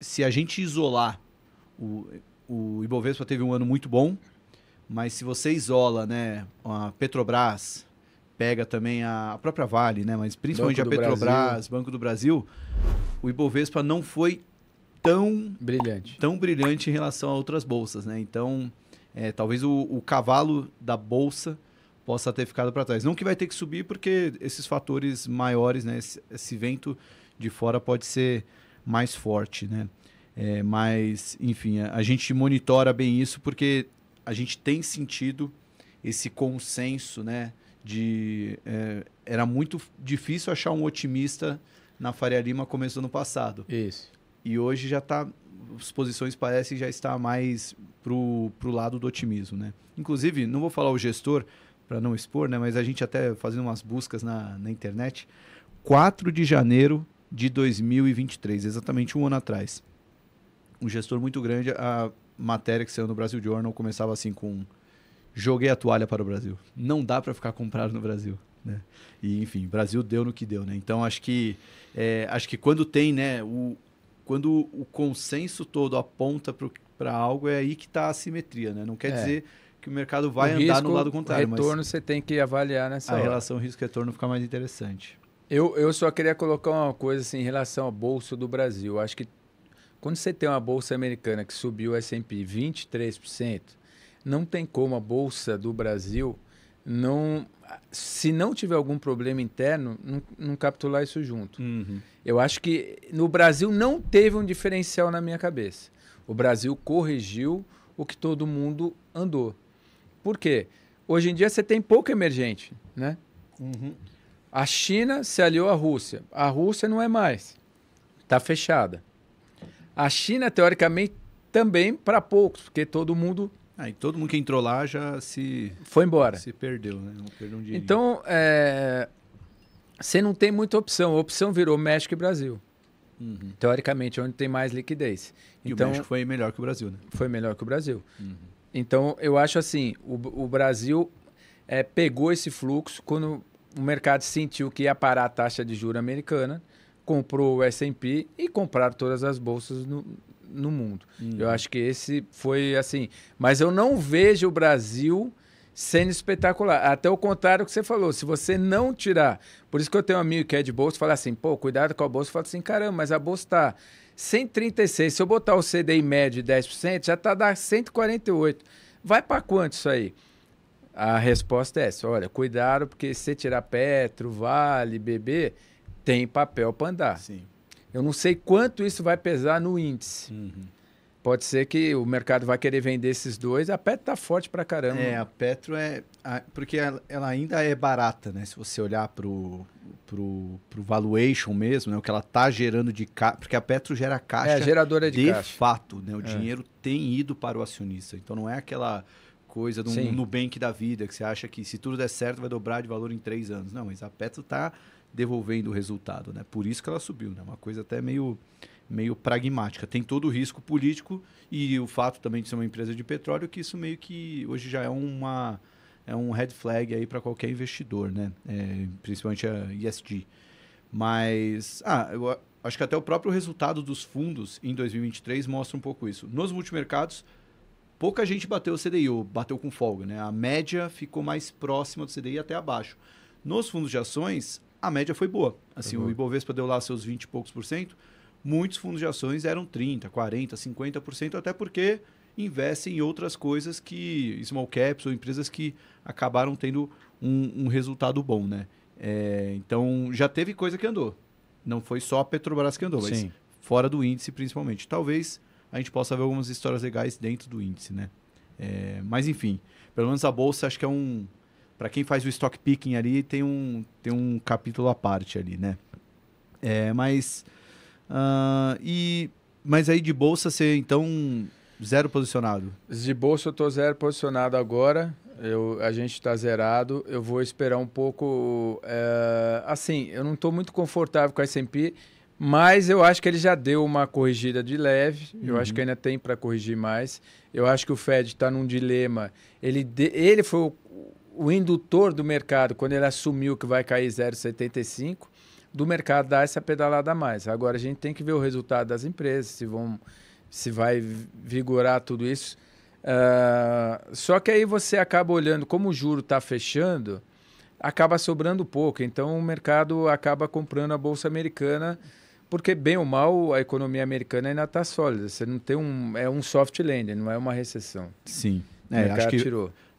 se a gente isolar, o Ibovespa teve um ano muito bom, mas se você isola, né, a Petrobras, pega também a própria Vale, né, mas principalmente a Petrobras, Banco do Brasil, o Ibovespa não foi tão brilhante em relação a outras bolsas, né? Então, talvez o cavalo da bolsa possa ter ficado para trás. Não que vai ter que subir, porque esses fatores maiores, né, esse vento de fora pode ser mais forte, né? Mas, enfim, a gente monitora bem isso porque a gente tem sentido esse consenso, né? Era muito difícil achar um otimista na Faria Lima começo do ano passado. Isso. E hoje já está, as posições parecem já estar mais para o lado do otimismo, né? Inclusive, não vou falar o gestor para não expor, né? Mas a gente até fazendo umas buscas na internet, 4 de janeiro de 2023, exatamente um ano atrás. Um gestor muito grande, a matéria que saiu no Brasil Journal começava assim com: joguei a toalha para o Brasil. Não dá para ficar comprado no Brasil, né? E enfim, o Brasil deu no que deu, né? Então acho que quando tem, né, quando o consenso todo aponta para algo, é aí que está a assimetria, né? Não quer dizer que o mercado vai andar no lado contrário. O retorno você tem que avaliar nessa hora. A relação risco-retorno fica mais interessante. Eu só queria colocar uma coisa assim, em relação à Bolsa do Brasil. Acho que quando você tem uma Bolsa americana que subiu o S&P 23%, não tem como a Bolsa do Brasil, se não tiver algum problema interno, não capitular isso junto. Uhum. Eu acho que no Brasil não teve um diferencial na minha cabeça. O Brasil corrigiu o que todo mundo andou. Por quê? Hoje em dia você tem pouco emergente, né? Uhum. A China se aliou à Rússia. A Rússia não é mais. Está fechada. A China, teoricamente, também para poucos, porque todo mundo... E todo mundo que entrou lá já se... Foi embora. Se perdeu, né? Não perdeu um dinheiro. Então, você não tem muita opção. A opção virou México e Brasil. Uhum. Teoricamente, onde tem mais liquidez. E então, o México foi melhor que o Brasil, né? Foi melhor que o Brasil. Uhum. Então, eu acho assim, o Brasil pegou esse fluxo quando o mercado sentiu que ia parar a taxa de juros americana, comprou o S&P e compraram todas as bolsas no mundo. Eu acho que esse foi assim. Mas eu não vejo o Brasil sendo espetacular. Até o contrário do que você falou. Se você não tirar... Por isso que eu tenho um amigo que é de bolsa e fala assim, pô, cuidado com a bolsa. Eu falo assim, caramba, mas a bolsa está 136. Se eu botar o CDI médio de 10%, já está dando 148. Vai para quanto isso aí? A resposta é essa. Olha, cuidado, porque se você tirar Petro, Vale, BB, tem papel para andar. Sim. Eu não sei quanto isso vai pesar no índice. Uhum. Pode ser que o mercado vai querer vender esses dois. A Petro está forte para caramba. A Petro porque ela ainda é barata, né? Se você olhar para o valuation mesmo, né? O que ela está gerando de caixa... Porque a Petro gera caixa geradora de caixa. De fato, né? O dinheiro tem ido para o acionista. Então, não é aquela coisa do Nubank da vida, que você acha que se tudo der certo vai dobrar de valor em 3 anos. Não, mas a Petro está... devolvendo o resultado, né? Por isso que ela subiu, né? Uma coisa até meio pragmática. Tem todo o risco político e o fato também de ser uma empresa de petróleo, que isso meio que hoje já é um red flag aí para qualquer investidor, né? Principalmente a ESG. Mas eu acho que até o próprio resultado dos fundos em 2023 mostra um pouco isso. Nos multimercados, pouca gente bateu o CDI, ou bateu com folga, né? A média ficou mais próxima do CDI até abaixo. Nos fundos de ações, a média foi boa. Assim, o Ibovespa deu lá seus 20 e poucos por cento. Muitos fundos de ações eram 30%, 40%, 50%, até porque investem em outras coisas que small caps ou empresas que acabaram tendo um resultado bom, né? Então, já teve coisa que andou. Não foi só a Petrobras que andou, mas fora do índice principalmente. Talvez a gente possa ver algumas histórias legais dentro do índice, né? Mas, enfim, pelo menos a Bolsa acho que é um... Para quem faz o stock picking ali, tem um capítulo à parte ali, né? Mas aí de bolsa você, então, zero posicionado? De bolsa eu estou zero posicionado agora. A gente está zerado. Eu vou esperar um pouco... assim, eu não estou muito confortável com a S&P, mas eu acho que ele já deu uma corrigida de leve. Uhum. Eu acho que ainda tem para corrigir mais. Eu acho que o Fed está num dilema. Ele foi o indutor do mercado, quando ele assumiu que vai cair 0,75, do mercado dar essa pedalada a mais. Agora a gente tem que ver o resultado das empresas, se vai vigorar tudo isso. Só que aí você acaba olhando como o juro está fechando, acaba sobrando pouco. Então o mercado acaba comprando a Bolsa Americana, porque bem ou mal a economia americana ainda está sólida. Você não tem um soft landing, não é uma recessão. Sim. É,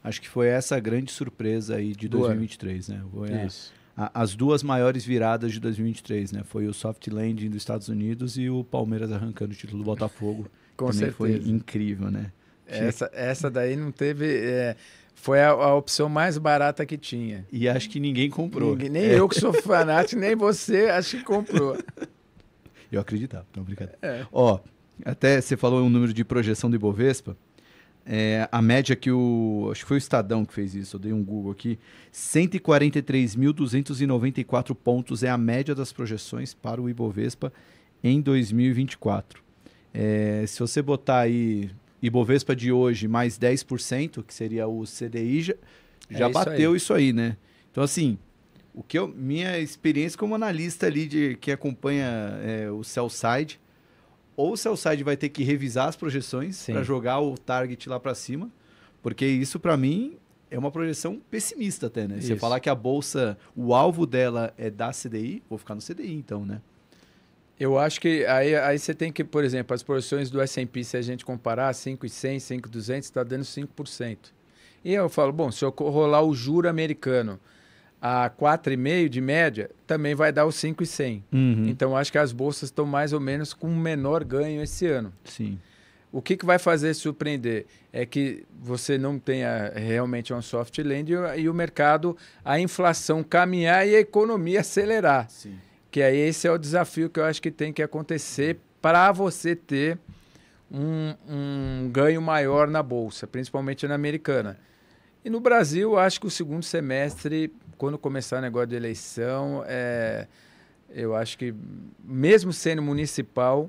acho que foi essa a grande surpresa aí de 2023, né? Isso. As duas maiores viradas de 2023, né? Foi o soft landing dos Estados Unidos e o Palmeiras arrancando o título do Botafogo. Com certeza. Foi incrível, né? Essa daí não teve... Foi a opção mais barata que tinha. E acho que ninguém comprou. Nem eu que sou fanático, nem você acho que comprou. Eu acreditava, então obrigado. Ó, até você falou um número de projeção do Ibovespa. A média que acho que foi o Estadão que fez isso, eu dei um Google aqui, 143.294 pontos é a média das projeções para o Ibovespa em 2024. Se você botar aí Ibovespa de hoje mais 10%, que seria o CDI, já bateu isso aí, né? Então, assim, minha experiência como analista ali que acompanha o sell side, ou o sell side vai ter que revisar as projeções para jogar o target lá para cima, porque isso para mim é uma projeção pessimista até, né? Você falar que a bolsa, o alvo dela é da CDI, vou ficar no CDI então, né? Eu acho que aí você tem que, por exemplo, as projeções do S&P, se a gente comparar 5.100, 5.200, está dando 5%. E eu falo, bom, se eu rolar o juro americano a 4,5 de média, também vai dar os 5,100. Uhum. Então, acho que as bolsas estão mais ou menos com um menor ganho esse ano. Sim. O que vai fazer surpreender é que você não tenha realmente um soft landing e o mercado, a inflação caminhar e a economia acelerar. Sim. Que aí esse é o desafio que eu acho que tem que acontecer para você ter um ganho maior na bolsa, principalmente na americana. E no Brasil, acho que o segundo semestre, quando começar o negócio de eleição, eu acho que, mesmo sendo municipal,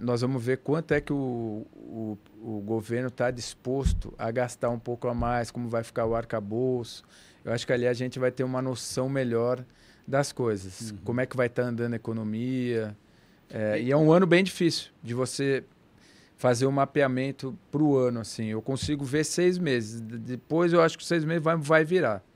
nós vamos ver quanto é que o governo está disposto a gastar um pouco a mais, como vai ficar o arcabouço. Eu acho que ali a gente vai ter uma noção melhor das coisas, como é que vai estar andando a economia. E é um ano bem difícil de você fazer um mapeamento para o ano, assim. Eu consigo ver 6 meses. Depois eu acho que 6 meses vai virar.